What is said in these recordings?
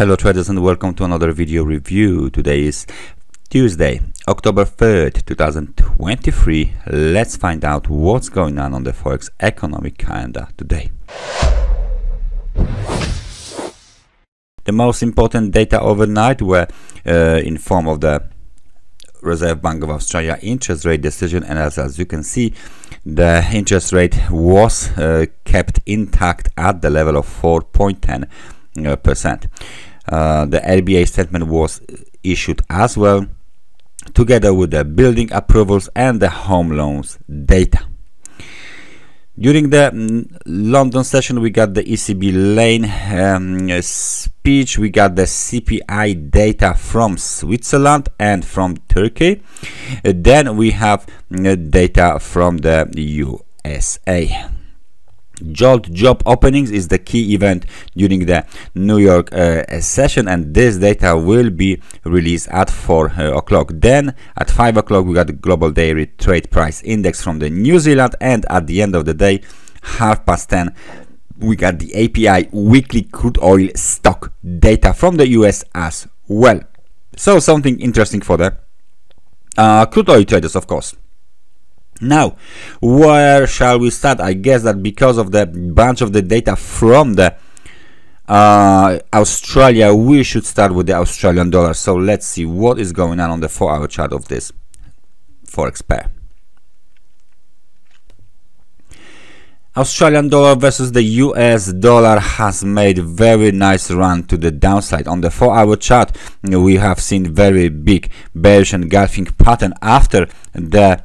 Hello traders and welcome to another video review. Today is Tuesday, October 3rd, 2023. Let's find out what's going on the Forex economic calendar today. The most important data overnight were in form of the Reserve Bank of Australia interest rate decision, and as you can see, the interest rate was kept intact at the level of 4.10%. The RBA statement was issued as well, together with the building approvals and the home loans data. During the London session, we got the ECB Lane speech, we got the CPI data from Switzerland and from Turkey. Then we have data from the USA. JOLT job openings is the key event during the New York session, and this data will be released at 4 o'clock. Then at 5 o'clock we got the Global Dairy Trade Price Index from the New Zealand, and at the end of the day, 10:30, we got the API weekly crude oil stock data from the US as well. So something interesting for the crude oil traders, of course. Now, where shall we start? I guess that because of the bunch of the data from the Australia, we should start with the Australian dollar. So let's see what is going on the 4-hour chart of this forex pair. Australian dollar versus the US dollar has made very nice run to the downside. On the 4-hour chart, we have seen very big bearish engulfing pattern after the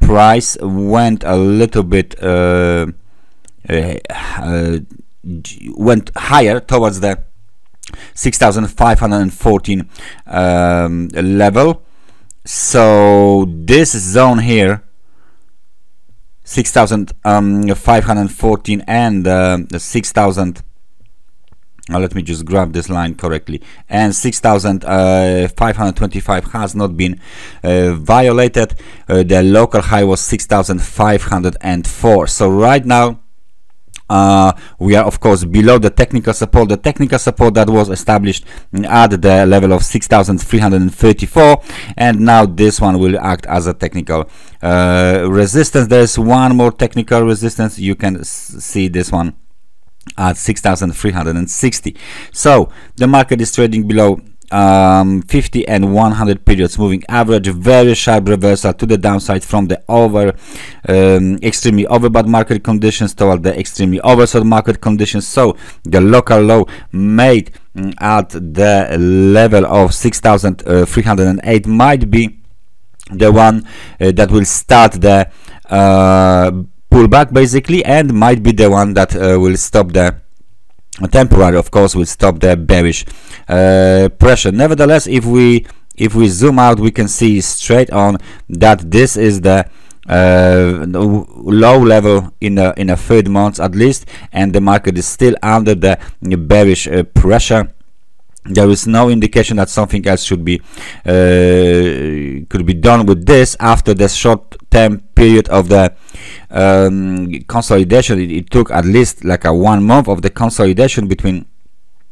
price went a little bit went higher towards the 6,514 level. So this zone here, 6,514 and 6,000, let me just grab this line correctly, and 6,525 has not been violated. The local high was 6,504. So right now we are of course below the technical support. The technical support that was established at the level of 6,334, and now this one will act as a technical resistance. There's one more technical resistance. You can see this one at 6,360. So the market is trading below 50 and 100 periods moving average. Very sharp reversal to the downside from the extremely overbought market conditions toward the extremely oversold market conditions. So the local low made at the level of 6,308 might be the one that will start the pullback basically, and might be the one that will stop the temporary, of course, will stop the bearish pressure. Nevertheless, if we zoom out, we can see straight on that this is the low level in a third month at least, and the market is still under the bearish pressure. There is no indication that something else should be could be done with this after the short-term period of the consolidation. It took at least like a 1 month of the consolidation between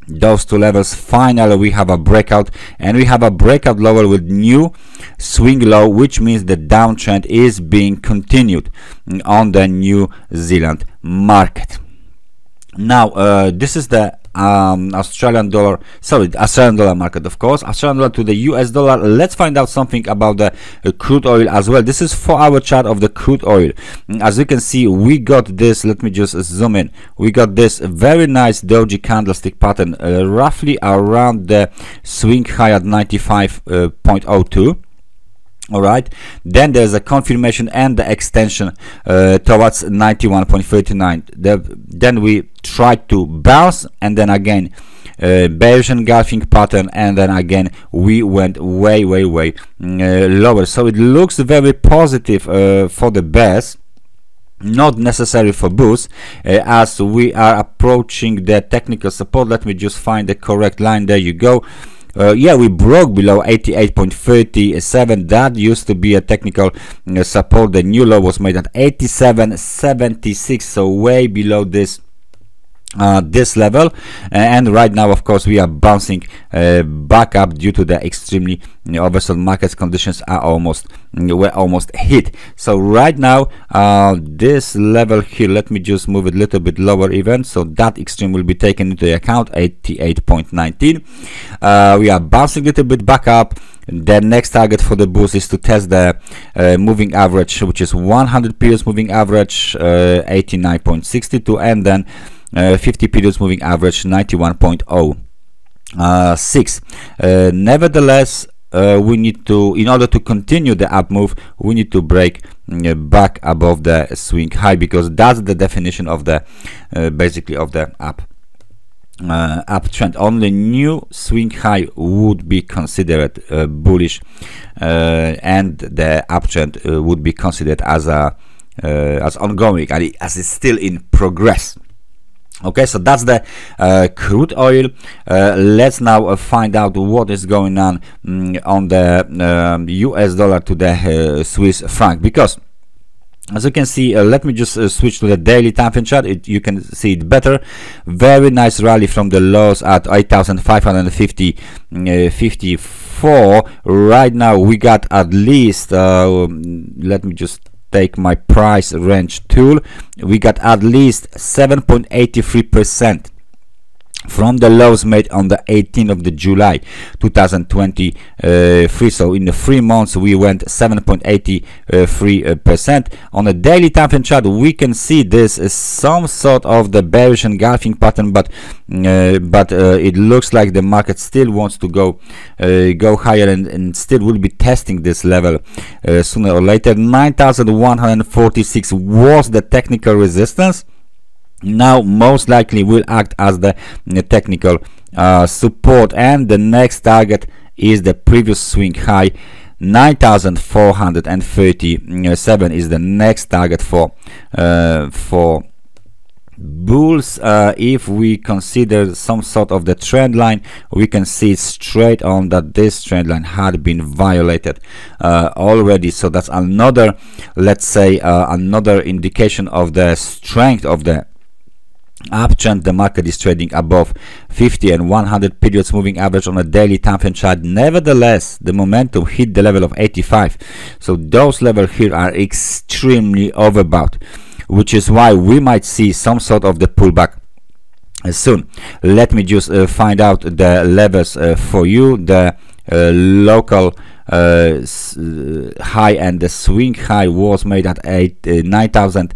those two levels. Finally, we have a breakout, and we have a breakout level with new swing low, which means the downtrend is being continued on the New Zealand market. Now, this is the Australian dollar market, of course. Australian dollar to the US dollar. Let's find out something about the crude oil as well. This is 4-hour chart of the crude oil. As you can see, we got this, let me just zoom in, we got this very nice doji candlestick pattern roughly around the swing high at 95.02. All right, then there's a confirmation and the extension towards 91.39. Then we tried to bounce, and then again bearish engulfing pattern, and then again we went way lower. So it looks very positive for the bears, not necessary for bulls, as we are approaching the technical support. Let me just find the correct line. There you go. Yeah, we broke below 88.37. that used to be a technical support. The new low was made at 87.76, so way below this this level, and right now of course we are bouncing back up due to the extremely oversold markets. Conditions are were almost hit. So right now this level here, let me just move it a little bit lower even, so that extreme will be taken into account, 88.19. We are bouncing a little bit back up. The next target for the boost is to test the moving average, which is 100 periods moving average, 89.62, and then 50 periods moving average, 91.06. Nevertheless, we need to, in order to continue the up move, we need to break back above the swing high, because that's the definition of the basically of the uptrend. Only new swing high would be considered bullish, and the uptrend would be considered as a as ongoing, as it's still in progress. Okay, so that's the crude oil. Let's now find out what is going on the US dollar to the Swiss franc, because as you can see, let me just switch to the daily time frame chart. You can see it better. Very nice rally from the lows at 8,554. Right now we got at least let me just take my price range tool. We got at least 7.83% from the lows made on the 18th of July 2023. So in the 3 months we went 7.83%. On a daily time frame chart we can see this is some sort of the bearish engulfing pattern, but it looks like the market still wants to go higher, and still will be testing this level sooner or later. 9,146 was the technical resistance. Now most likely will act as the technical support, and the next target is the previous swing high. 9,437 is the next target for bulls. If we consider some sort of the trend line, we can see straight on that this trend line had been violated already, so that's another, let's say, another indication of the strength of the uptrend. The market is trading above 50 and 100 periods moving average on a daily time frame chart. Nevertheless, the momentum hit the level of 85, so those levels here are extremely overbought, which is why we might see some sort of the pullback soon. Let me just find out the levels for you, the local high, and the swing high was made at 9,224,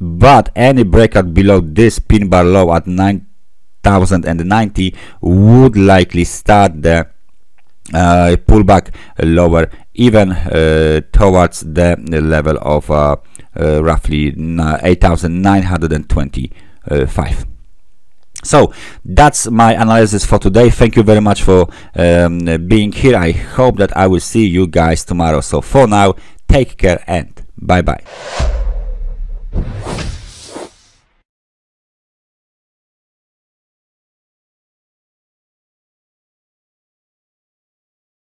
but any breakout below this pin bar low at 9,090 would likely start the pullback lower, even towards the level of roughly 8,925. So that's my analysis for today. Thank you very much for being here. I hope that I will see you guys tomorrow. So for now, take care and bye bye.